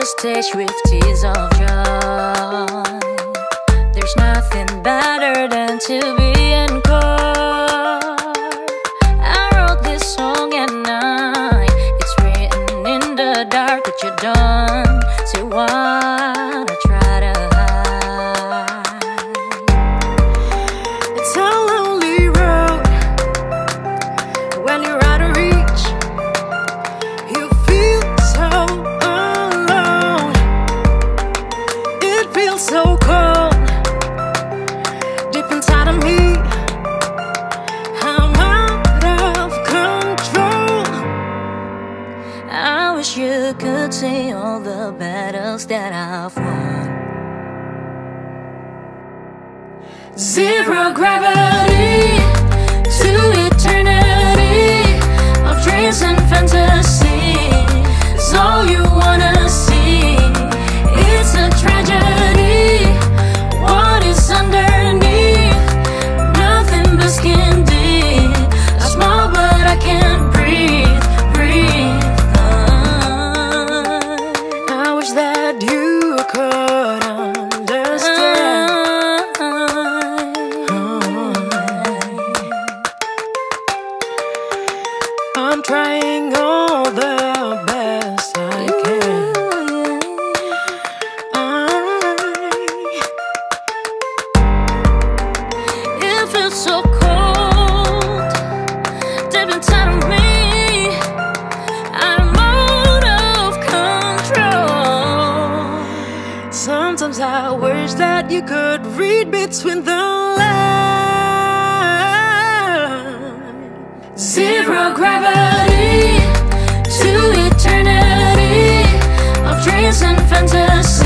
the stage with tears of joy. There's nothing better than to be in chord. I wrote this song at night. It's written in the dark, but you don't see what I try to hide. It's a lonely road. When you're out of reach, you feel so so cold, deep inside of me. I'm out of control. I wish you could see all the battles that I've won. Zero gravity to eternity of dreams and fantasy is all you wanna see. It's a tragedy. I'm trying all the best I can. It feels so cold deep inside of me. I'm out of control. Sometimes I wish that you could read between the lines. Zero gravity to eternity of dreams and fantasy.